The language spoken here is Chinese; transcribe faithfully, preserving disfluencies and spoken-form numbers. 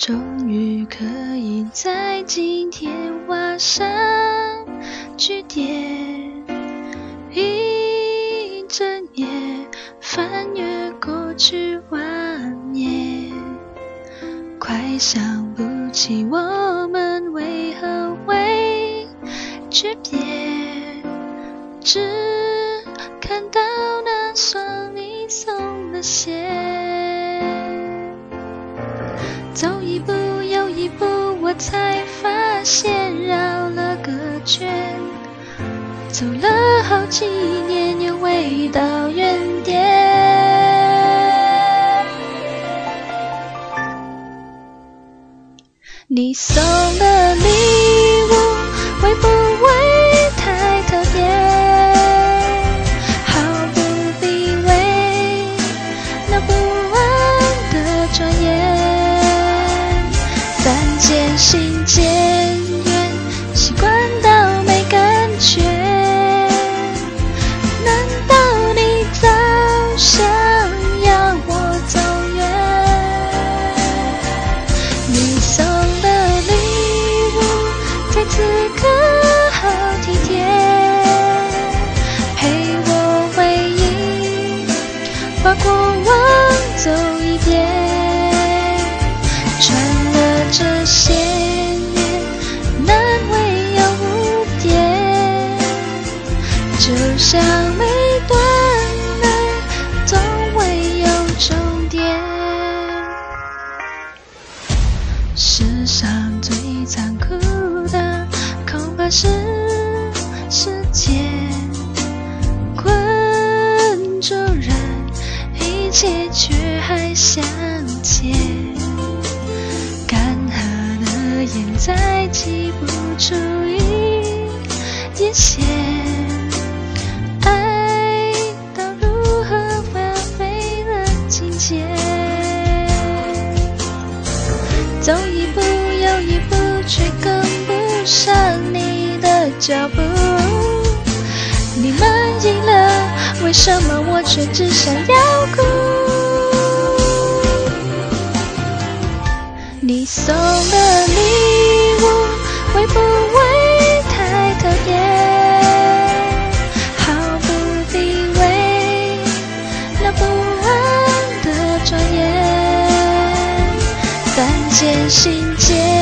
终于可以在今天画上句点，一整夜翻越过去万年，快想不起我们为何会诀别，只看到那双你松了鞋。走一步又一步，我才发现绕了个圈，走了好几年又回到原点。你送的礼物会不会太特别，毫不避讳那不安的转眼，渐行渐远，习惯到没感觉。难道你早想要我走远？你送的礼物在此刻好体贴，陪我回忆，把过往走一遍。这些年难为有污点，就像每段爱总会有终点。世上最残酷的恐怕是时间，困住人，一切却还向前，眼再挤不出一点血，爱到如何荒废了情节。走一步又一步，却跟不上你的脚步。你们赢了，为什么我却只想要哭？你送的礼物会不会太特别，毫不避讳那不安的转眼，但渐行渐